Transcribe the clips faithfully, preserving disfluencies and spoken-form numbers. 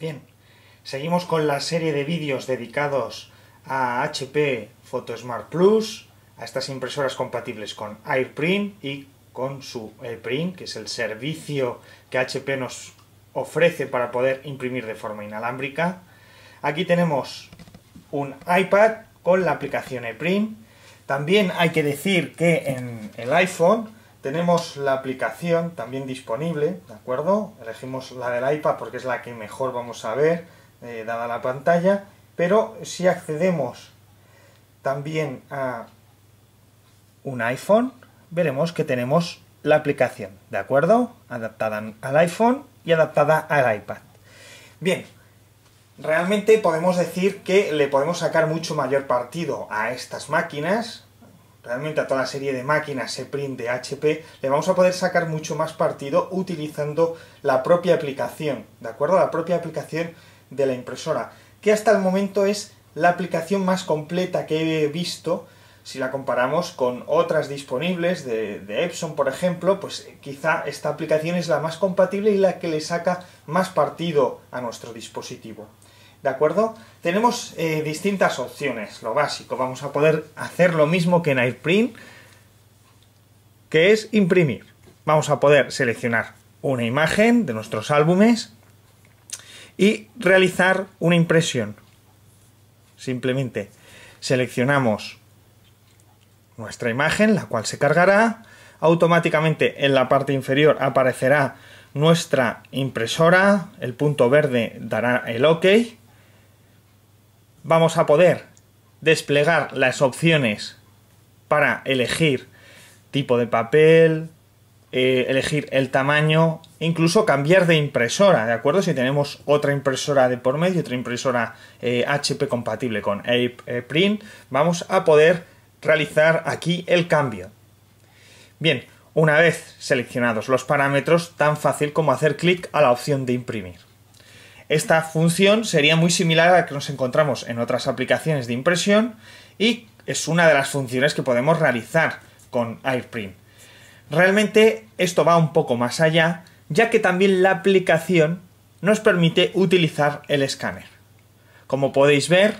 Bien, seguimos con la serie de vídeos dedicados a H P Photosmart Plus, a estas impresoras compatibles con AirPrint y con su ePrint, que es el servicio que H P nos ofrece para poder imprimir de forma inalámbrica. Aquí tenemos un iPad con la aplicación ePrint. También hay que decir que en el iPhone tenemos la aplicación también disponible, ¿de acuerdo? Elegimos la del iPad porque es la que mejor vamos a ver, eh, dada la pantalla. Pero si accedemos también a un iPhone, veremos que tenemos la aplicación, ¿de acuerdo? Adaptada al iPhone y adaptada al iPad. Bien, realmente podemos decir que le podemos sacar mucho mayor partido a estas máquinas. Realmente a toda la serie de máquinas ePrint de H P le vamos a poder sacar mucho más partido utilizando la propia aplicación, ¿de acuerdo? La propia aplicación de la impresora, que hasta el momento es la aplicación más completa que he visto. Si la comparamos con otras disponibles de, de Epson, por ejemplo, pues quizá esta aplicación es la más compatible y la que le saca más partido a nuestro dispositivo. ¿De acuerdo? Tenemos eh, distintas opciones, lo básico. Vamos a poder hacer lo mismo que en AirPrint, que es imprimir. Vamos a poder seleccionar una imagen de nuestros álbumes y realizar una impresión. Simplemente seleccionamos nuestra imagen, la cual se cargará. Automáticamente en la parte inferior aparecerá nuestra impresora, el punto verde dará el OK. Vamos a poder desplegar las opciones para elegir tipo de papel, eh, elegir el tamaño, incluso cambiar de impresora, ¿de acuerdo? Si tenemos otra impresora de por medio, otra impresora eh, H P compatible con ePrint, vamos a poder realizar aquí el cambio. Bien, una vez seleccionados los parámetros, tan fácil como hacer clic a la opción de imprimir. Esta función sería muy similar a la que nos encontramos en otras aplicaciones de impresión y es una de las funciones que podemos realizar con AirPrint. Realmente esto va un poco más allá, ya que también la aplicación nos permite utilizar el escáner. Como podéis ver,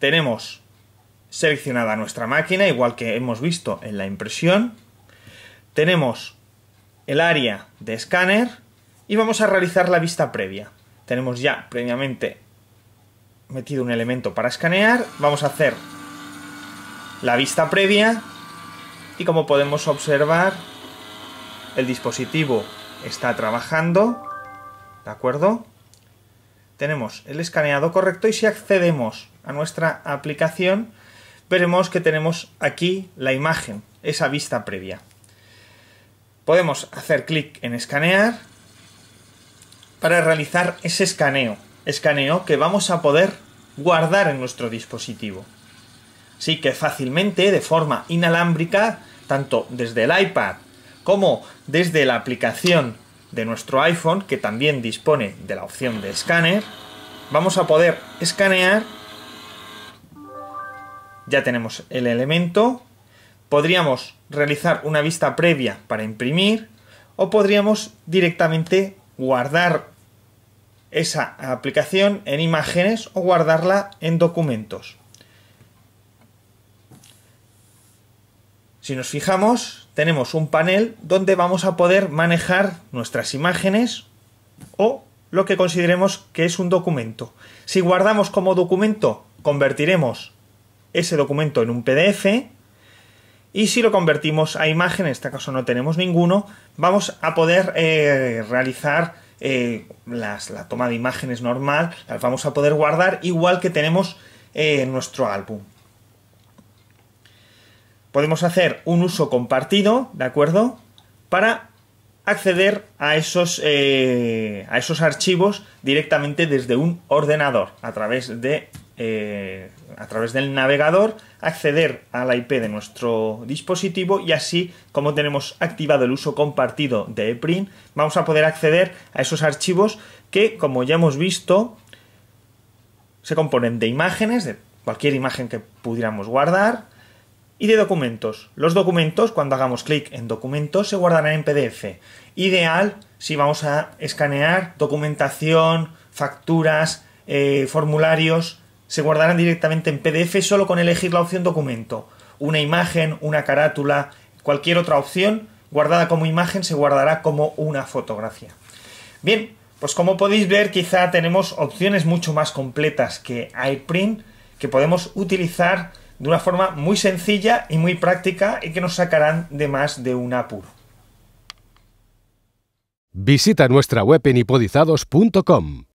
tenemos seleccionada nuestra máquina, igual que hemos visto en la impresión. Tenemos el área de escáner y vamos a realizar la vista previa. Tenemos ya previamente metido un elemento para escanear. Vamos a hacer la vista previa y, como podemos observar, el dispositivo está trabajando, ¿de acuerdo? Tenemos el escaneado correcto y si accedemos a nuestra aplicación, veremos que tenemos aquí la imagen, esa vista previa. Podemos hacer clic en escanear para realizar ese escaneo, escaneo que vamos a poder guardar en nuestro dispositivo. Así que fácilmente, de forma inalámbrica, tanto desde el iPad como desde la aplicación de nuestro iPhone, que también dispone de la opción de escáner, vamos a poder escanear. Ya tenemos el elemento, podríamos realizar una vista previa para imprimir o podríamos directamente guardar esa aplicación en imágenes o guardarla en documentos. Si nos fijamos, tenemos un panel donde vamos a poder manejar nuestras imágenes o lo que consideremos que es un documento. Si guardamos como documento, convertiremos ese documento en un P D F y si lo convertimos a imagen, en este caso no tenemos ninguno, vamos a poder eh, realizar eh, las, la toma de imágenes normal, las vamos a poder guardar igual que tenemos eh, en nuestro álbum. Podemos hacer un uso compartido, ¿de acuerdo?, para acceder a esos, eh, a esos archivos directamente desde un ordenador a través de... Eh, a través del navegador, acceder a la I P de nuestro dispositivo y así, como tenemos activado el uso compartido de ePrint, vamos a poder acceder a esos archivos que, como ya hemos visto, se componen de imágenes, de cualquier imagen que pudiéramos guardar, y de documentos. Los documentos, cuando hagamos clic en documentos, se guardarán en P D F. Ideal si vamos a escanear documentación, facturas, eh, formularios, se guardarán directamente en P D F solo con elegir la opción documento. Una imagen, una carátula, cualquier otra opción guardada como imagen se guardará como una fotografía. Bien, pues como podéis ver, quizá tenemos opciones mucho más completas que iPrint, que podemos utilizar de una forma muy sencilla y muy práctica y que nos sacarán de más de un apuro. Visita nuestra web en ipodizados punto com.